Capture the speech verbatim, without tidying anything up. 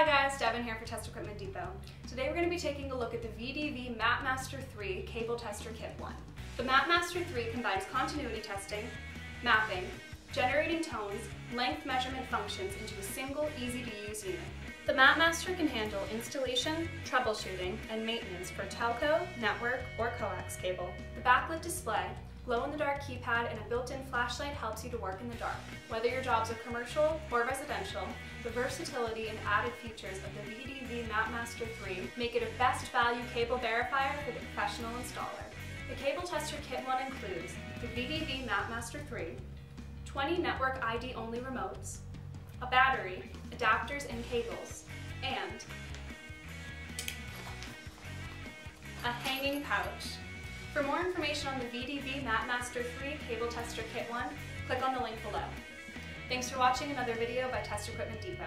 Hi guys, Devin here for Test Equipment Depot. Today we're going to be taking a look at the V D V MapMaster three Cable Tester Kit one. The MapMaster three combines continuity testing, mapping, generating tones, length measurement functions into a single, easy-to-use unit. The MapMaster can handle installation, troubleshooting, and maintenance for telco, network, or coax cable. The backlit display, glow-in-the-dark keypad, and a built-in flashlight helps you to work in the dark. Whether your jobs are commercial or residential, the versatility and added features of the V D V MapMaster three make it a best value cable verifier for the professional installer. The Cable Tester Kit one includes the V D V MapMaster three, twenty network I D only remotes, a battery, adapters and cables, and a hanging pouch. For more information on the V D V MapMaster three Cable Tester Kit one, click on the link below. Thanks for watching another video by Test Equipment Depot.